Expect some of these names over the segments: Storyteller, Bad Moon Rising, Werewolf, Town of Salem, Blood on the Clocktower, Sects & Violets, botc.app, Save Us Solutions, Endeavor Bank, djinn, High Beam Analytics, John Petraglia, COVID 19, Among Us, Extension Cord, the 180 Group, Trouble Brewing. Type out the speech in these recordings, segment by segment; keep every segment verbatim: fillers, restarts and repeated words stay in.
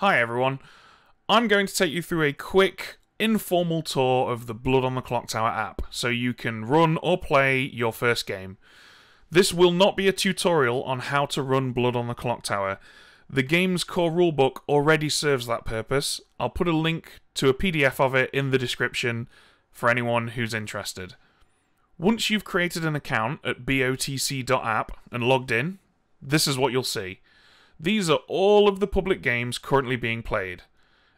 Hi everyone, I'm going to take you through a quick, informal tour of the Blood on the Clocktower app, so you can run or play your first game. This will not be a tutorial on how to run Blood on the Clocktower. The game's core rulebook already serves that purpose. I'll put a link to a P D F of it in the description for anyone who's interested. Once you've created an account at B O T C dot app and logged in, this is what you'll see. These are all of the public games currently being played.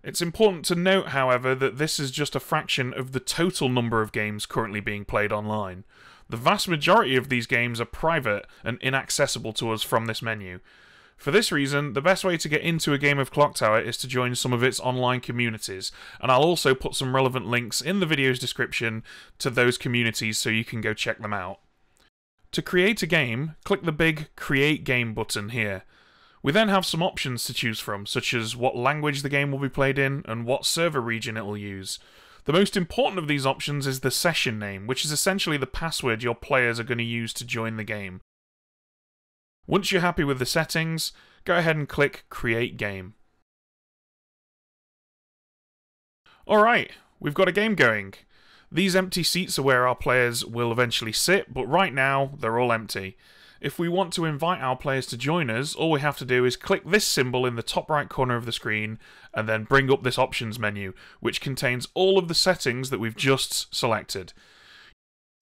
It's important to note, however, that this is just a fraction of the total number of games currently being played online. The vast majority of these games are private and inaccessible to us from this menu. For this reason, the best way to get into a game of Clocktower is to join some of its online communities, and I'll also put some relevant links in the video's description to those communities so you can go check them out. To create a game, click the big Create Game button here. We then have some options to choose from, such as what language the game will be played in and what server region it will use. The most important of these options is the session name, which is essentially the password your players are going to use to join the game. Once you're happy with the settings, go ahead and click Create Game. Alright, we've got a game going. These empty seats are where our players will eventually sit, but right now they're all empty. If we want to invite our players to join us, all we have to do is click this symbol in the top right corner of the screen and then bring up this options menu, which contains all of the settings that we've just selected.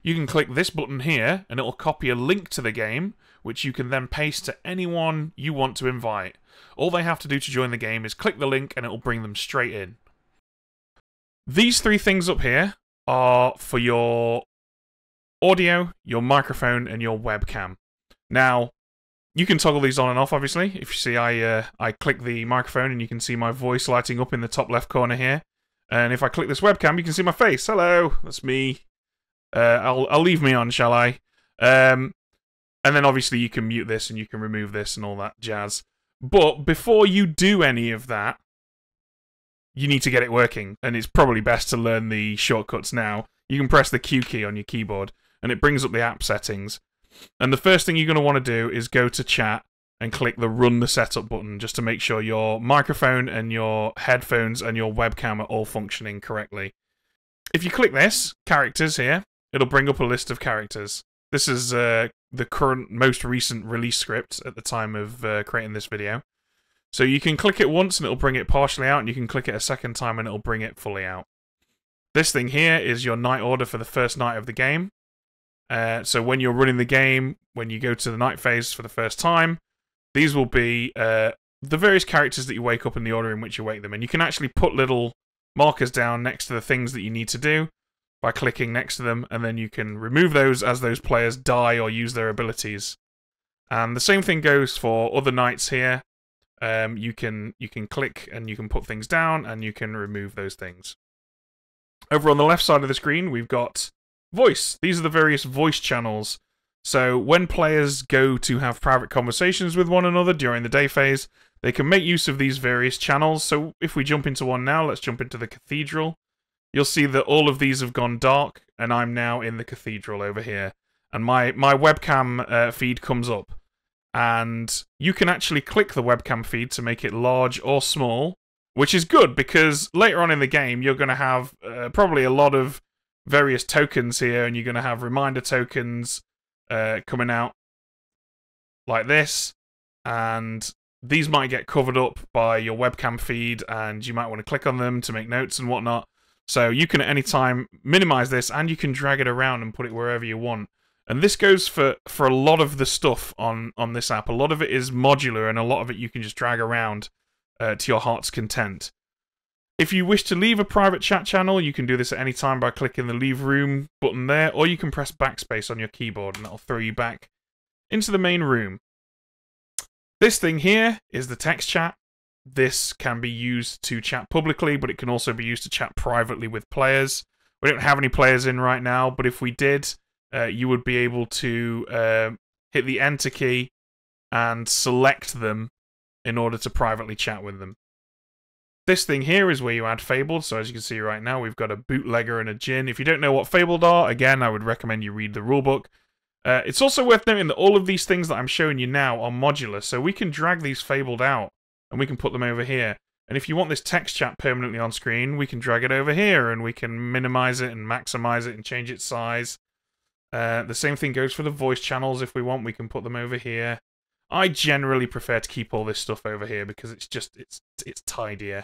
You can click this button here and it'll copy a link to the game, which you can then paste to anyone you want to invite. All they have to do to join the game is click the link and it'll bring them straight in. These three things up here are for your audio, your microphone and your webcam. Now, you can toggle these on and off, obviously. If you see, I uh, I click the microphone and you can see my voice lighting up in the top left corner here. And if I click this webcam, you can see my face. Hello, that's me. Uh, I'll, I'll leave me on, shall I? Um, and then obviously you can mute this and you can remove this and all that jazz. But before you do any of that, you need to get it working. And it's probably best to learn the shortcuts now. You can press the Q key on your keyboard and it brings up the app settings. And the first thing you're going to want to do is go to chat and click the run the setup button just to make sure your microphone and your headphones and your webcam are all functioning correctly. If you click this, characters here, it'll bring up a list of characters. This is uh, the current, most recent release script at the time of uh, creating this video. So you can click it once and it'll bring it partially out, and you can click it a second time and it'll bring it fully out. This thing here is your night order for the first night of the game. Uh, so when you're running the game, when you go to the night phase for the first time, these will be uh, the various characters that you wake up in the order in which you wake them. And you can actually put little markers down next to the things that you need to do by clicking next to them, and then you can remove those as those players die or use their abilities. And the same thing goes for other nights here. Um, you can, you can click and you can put things down and you can remove those things. Over on the left side of the screen, we've got voice. These are the various voice channels. So when players go to have private conversations with one another during the day phase, they can make use of these various channels. So if we jump into one now, let's jump into the cathedral. You'll see that all of these have gone dark, and I'm now in the cathedral over here. And my, my webcam uh, feed comes up. And you can actually click the webcam feed to make it large or small, which is good because later on in the game, you're going to have uh, probably a lot of various tokens here, and you're going to have reminder tokens uh, coming out like this, and these might get covered up by your webcam feed, and you might want to click on them to make notes and whatnot. So you can at any time minimize this, and you can drag it around and put it wherever you want. And this goes for, for a lot of the stuff on, on this app. A lot of it is modular, and a lot of it you can just drag around uh, to your heart's content. If you wish to leave a private chat channel, you can do this at any time by clicking the Leave Room button there, or you can press backspace on your keyboard and that'll throw you back into the main room. This thing here is the text chat. This can be used to chat publicly, but it can also be used to chat privately with players. We don't have any players in right now, but if we did, uh, you would be able to uh, hit the Enter key and select them in order to privately chat with them. This thing here is where you add Fabled, so as you can see right now, we've got a bootlegger and a djinn. If you don't know what Fabled are, again, I would recommend you read the rulebook. Uh, it's also worth noting that all of these things that I'm showing you now are modular, so we can drag these Fabled out, and we can put them over here. And if you want this text chat permanently on screen, we can drag it over here, and we can minimize it and maximize it and change its size. Uh, the same thing goes for the voice channels. If we want, we can put them over here. I generally prefer to keep all this stuff over here because it's just it's it's tidier,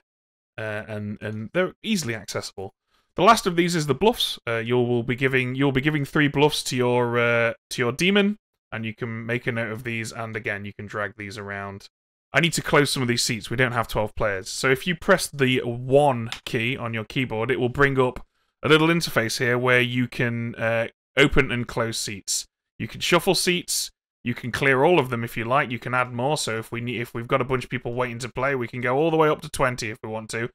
uh, and and they're easily accessible. The last of these is the bluffs. Uh, you will be giving you'll be giving three bluffs to your uh, to your demon, and you can make a note of these. And again, you can drag these around. I need to close some of these seats. We don't have twelve players, so if you press the one key on your keyboard, it will bring up a little interface here where you can uh, open and close seats. You can shuffle seats. You can clear all of them if you like. You can add more. So if we need, if we've got a bunch of people waiting to play, we can go all the way up to twenty if we want to,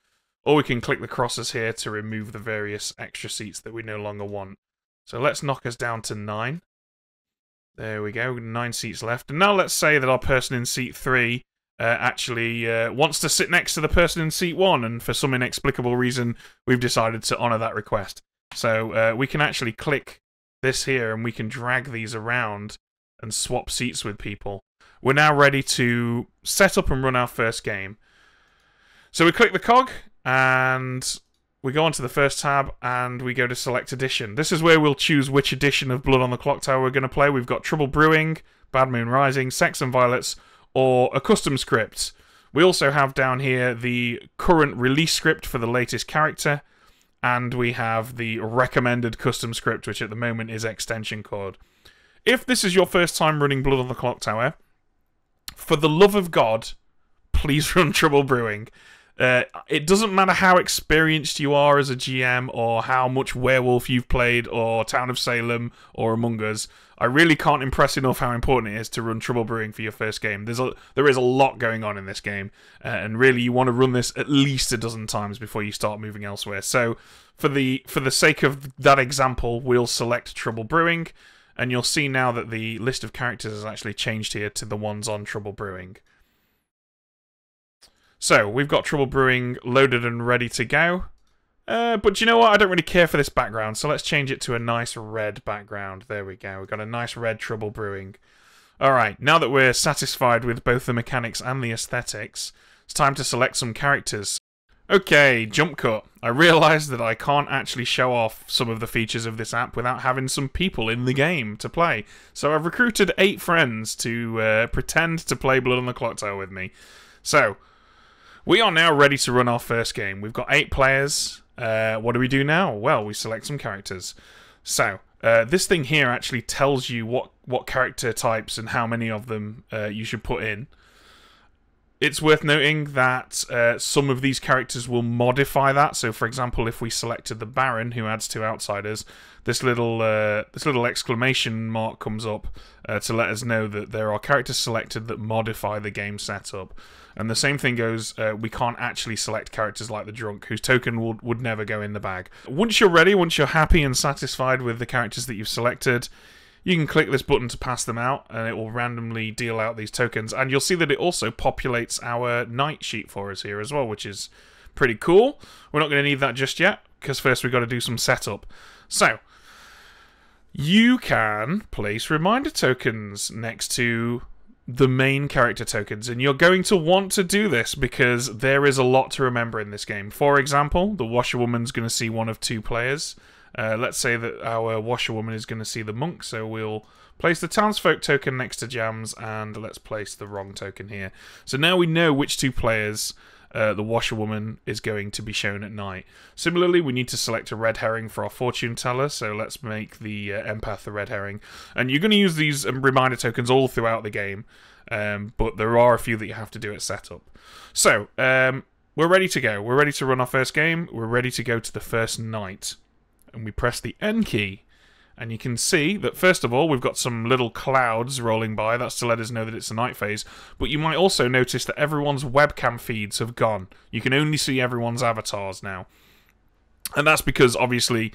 or we can click the crosses here to remove the various extra seats that we no longer want. So let's knock us down to nine. There we go. Nine seats left. And now let's say that our person in seat three uh, actually uh, wants to sit next to the person in seat one, and for some inexplicable reason, we've decided to honor that request. So uh, we can actually click this here, and we can drag these around and swap seats with people. We're now ready to set up and run our first game. So we click the cog, and we go onto the first tab, and we go to select edition. This is where we'll choose which edition of Blood on the Clocktower we're going to play. We've got Trouble Brewing, Bad Moon Rising, Sects and Violets, or a custom script. We also have down here the current release script for the latest character, and we have the recommended custom script, which at the moment is Extension Cord. If this is your first time running Blood on the Clocktower, for the love of God, please run Trouble Brewing. Uh, it doesn't matter how experienced you are as a G M, or how much Werewolf you've played, or Town of Salem, or Among Us. I really can't impress enough how important it is to run Trouble Brewing for your first game. There's a, there is a lot going on in this game, uh, and really you want to run this at least a dozen times before you start moving elsewhere. So, for the for the sake of that example, we'll select Trouble Brewing. And you'll see now that the list of characters has actually changed here to the ones on Trouble Brewing. So, we've got Trouble Brewing loaded and ready to go. Uh, but you know what? I don't really care for this background, so let's change it to a nice red background. There we go. We've got a nice red Trouble Brewing. Alright, now that we're satisfied with both the mechanics and the aesthetics, it's time to select some characters. Okay, jump cut. I realised that I can't actually show off some of the features of this app without having some people in the game to play. So I've recruited eight friends to uh, pretend to play Blood on the Clocktower with me. So, we are now ready to run our first game. We've got eight players. Uh, what do we do now? Well, we select some characters. So, uh, this thing here actually tells you what, what character types and how many of them uh, you should put in. It's worth noting that uh, some of these characters will modify that. So, for example, if we selected the Baron, who adds two outsiders, this little uh, this little exclamation mark comes up uh, to let us know that there are characters selected that modify the game setup. And the same thing goes, uh, we can't actually select characters like the Drunk, whose token would, would never go in the bag. Once you're ready, once you're happy and satisfied with the characters that you've selected, you can click this button to pass them out, and it will randomly deal out these tokens. And you'll see that it also populates our night sheet for us here as well, which is pretty cool. We're not going to need that just yet, because first we've got to do some setup. So, you can place reminder tokens next to the main character tokens, and you're going to want to do this because there is a lot to remember in this game. For example, the Washerwoman's going to see one of two players. Uh, let's say that our Washerwoman is going to see the Monk, so we'll place the Townsfolk token next to Jams, and let's place the Wrong token here. So now we know which two players uh, the Washerwoman is going to be shown at night. Similarly, we need to select a Red Herring for our Fortune Teller, so let's make the uh, Empath the Red Herring. And you're going to use these um, reminder tokens all throughout the game, um, but there are a few that you have to do at setup. So, um, we're ready to go. We're ready to run our first game. We're ready to go to the first night. And we press the N key, and you can see that first of all we've got some little clouds rolling by. That's to let us know that it's the night phase, but you might also notice that everyone's webcam feeds have gone. You can only see everyone's avatars now, and that's because obviously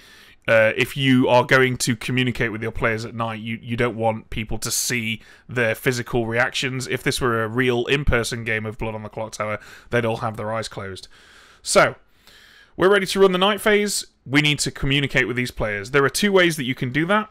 uh, if you are going to communicate with your players at night, you, you don't want people to see their physical reactions. If this were a real in-person game of Blood on the Clocktower, they'd all have their eyes closed. So, we're ready to run the night phase. We need to communicate with these players. There are two ways that you can do that.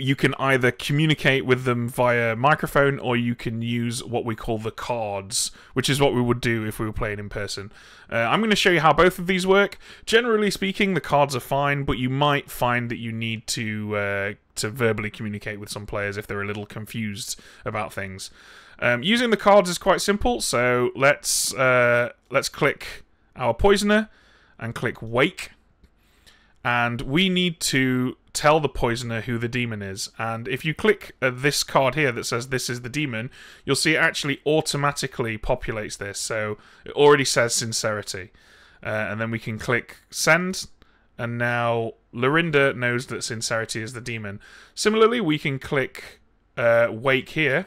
you can either communicate with them via microphone, or you can use what we call the cards, which is what we would do if we were playing in person. Uh, I'm going to show you how both of these work. Generally speaking, the cards are fine, but you might find that you need to uh, to verbally communicate with some players if they're a little confused about things. Um, using the cards is quite simple, so let's uh, let's click our poisoner and click wake, and we need to tell the poisoner who the demon is. And if you click uh, this card here that says this is the demon, you'll see it actually automatically populates this, so it already says sincerity. Uh, and then we can click send, and now Lorinda knows that sincerity is the demon. Similarly, we can click uh, wake here,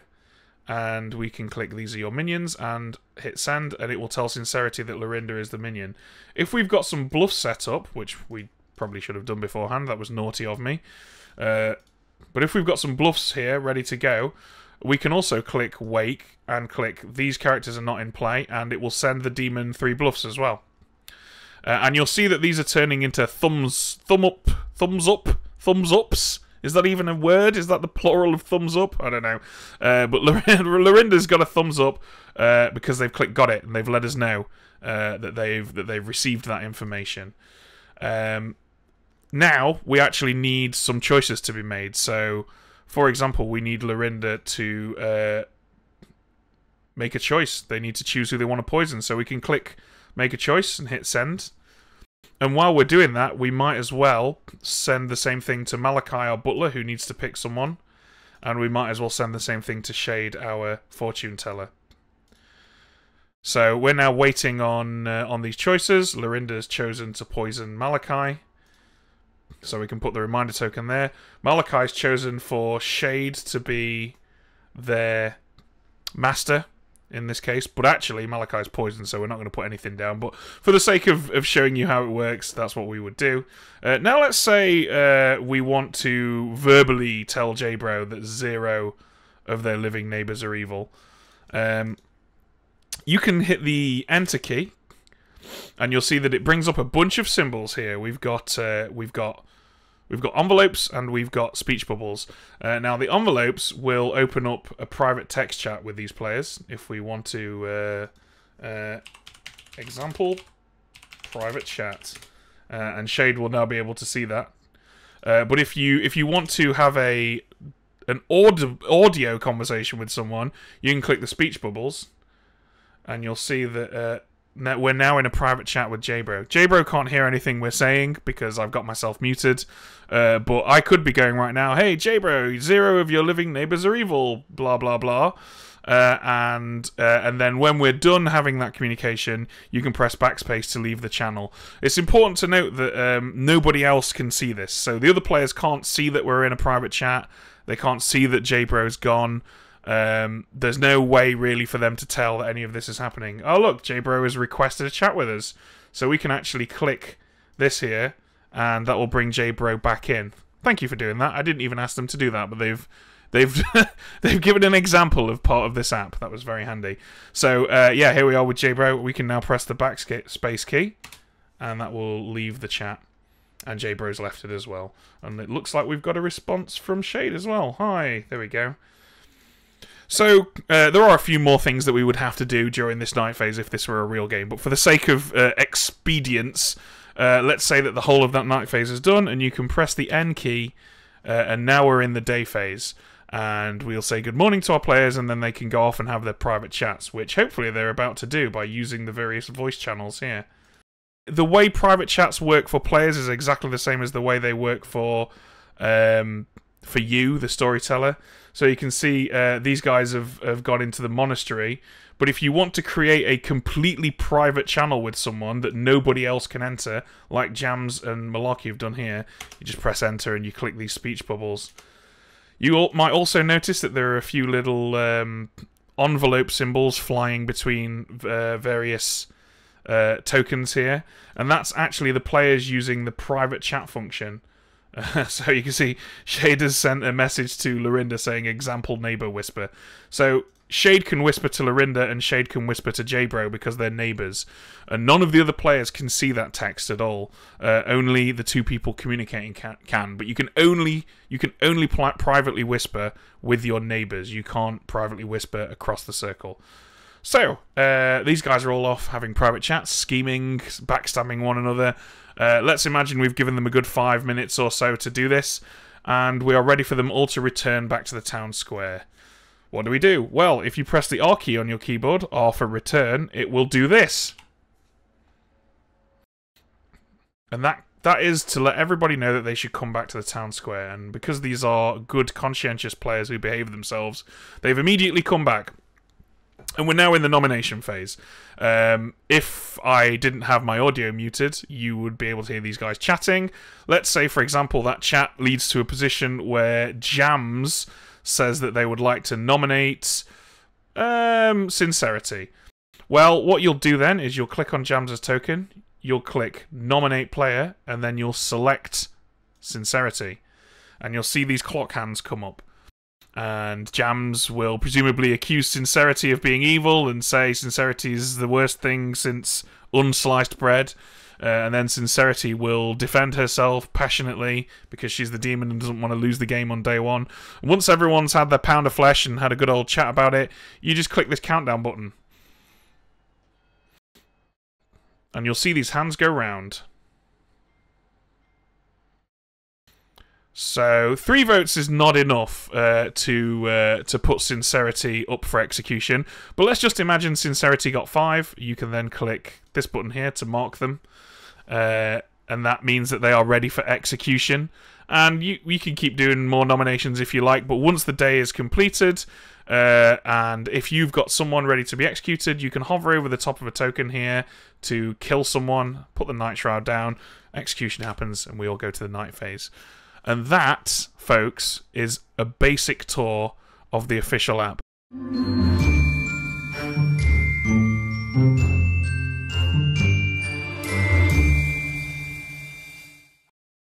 and we can click these are your minions and hit send, and it will tell sincerity that Lorinda is the minion. If we've got some bluff set up, which we probably should have done beforehand, that was naughty of me, uh, but if we've got some bluffs here ready to go, we can also click wake and click these characters are not in play, and it will send the demon three bluffs as well. Uh, and you'll see that these are turning into thumbs, thumb up, thumbs up, thumbs ups. Is that even a word? Is that the plural of thumbs up? I don't know. Uh, but Lorinda's got a thumbs up uh, because they've clicked got it, and they've let us know uh, that they've that they've received that information. Um, now we actually need some choices to be made. So, for example, we need Lorinda to uh, make a choice. They need to choose who they want to poison. So we can click make a choice and hit send. And while we're doing that, we might as well send the same thing to Malachi, our butler, who needs to pick someone. And we might as well send the same thing to Shade, our fortune teller. So we're now waiting on uh, on these choices. Lorinda's chosen to poison Malachi, so we can put the reminder token there. Malachi's chosen for Shade to be their master, in this case, but actually Malachi's poisoned, so we're not going to put anything down, but for the sake of, of showing you how it works, that's what we would do. Uh, now let's say uh, we want to verbally tell J-Bro that zero of their living neighbours are evil. Um, you can hit the enter key, and you'll see that it brings up a bunch of symbols here. We've got, uh, we've got We've got envelopes, and we've got speech bubbles. Uh, now, the envelopes will open up a private text chat with these players. If we want to, uh, uh, example, private chat. Uh, and Shade will now be able to see that. Uh, but if you if you want to have a an audio, audio conversation with someone, you can click the speech bubbles. And you'll see that... Uh, Now we're now in a private chat with J-Bro. J-Bro can't hear anything we're saying because I've got myself muted, uh, but I could be going right now, hey J-Bro, zero of your living neighbours are evil, blah blah blah. Uh, and uh, and then when we're done having that communication, you can press backspace to leave the channel. It's important to note that um, nobody else can see this, so the other players can't see that we're in a private chat, they can't see that J-Bro's gone. Um, there's no way really for them to tell that any of this is happening. Oh look, J-Bro has requested a chat with us, so we can actually click this here, and that will bring J-Bro back in. Thank you for doing that. I didn't even ask them to do that, but they've they've they've given an example of part of this app. That was very handy. So uh, yeah, here we are with J-Bro. We can now press the backspace key, and that will leave the chat. And J-Bro's left it as well. And it looks like we've got a response from Shade as well. Hi, there we go. So, uh, there are a few more things that we would have to do during this night phase if this were a real game, but for the sake of uh, expedience, uh, let's say that the whole of that night phase is done, and you can press the N key, uh, and now we're in the day phase, and we'll say good morning to our players, and then they can go off and have their private chats, which hopefully they're about to do by using the various voice channels here. The way private chats work for players is exactly the same as the way they work for... Um, for you, the storyteller. So you can see uh, these guys have, have gone into the monastery, but if you want to create a completely private channel with someone that nobody else can enter, like Jams and Malaki have done here, you just press enter and you click these speech bubbles. You all might also notice that there are a few little um, envelope symbols flying between uh, various uh, tokens here, and that's actually the players using the private chat function. Uh, so you can see Shade has sent a message to Lorinda saying example neighbour whisper. So Shade can whisper to Lorinda and Shade can whisper to J-Bro because they're neighbours. And none of the other players can see that text at all. Uh, only the two people communicating ca can. But you can only you can only privately whisper with your neighbours. You can't privately whisper across the circle. So, uh, these guys are all off having private chats, scheming, backstabbing one another. Uh, let's imagine we've given them a good five minutes or so to do this, and we are ready for them all to return back to the town square. What do we do? Well, if you press the R key on your keyboard, R for return, it will do this. And that that is to let everybody know that they should come back to the town square. And because these are good, conscientious players who behave themselves, they've immediately come back. And we're now in the nomination phase. Um, if I didn't have my audio muted, you would be able to hear these guys chatting. Let's say, for example, that chat leads to a position where Jams says that they would like to nominate um, Sincerity. Well, what you'll do then is you'll click on Jams' token, you'll click Nominate Player, and then you'll select Sincerity. And you'll see these clock hands come up. And Jams will presumably accuse Sincerity of being evil and say Sincerity is the worst thing since unsliced bread. Uh, and then Sincerity will defend herself passionately because she's the demon and doesn't want to lose the game on day one. And once everyone's had their pound of flesh and had a good old chat about it, you just click this countdown button. And you'll see these hands go round. So three votes is not enough uh, to uh, to put Sincerity up for execution. But let's just imagine Sincerity got five. You can then click this button here to mark them, uh, and that means that they are ready for execution. And you you can keep doing more nominations if you like. But once the day is completed, uh, and if you've got someone ready to be executed, you can hover over the top of a token here to kill someone. Put the night shroud down. Execution happens, and we all go to the night phase. And that, folks, is a basic tour of the official app.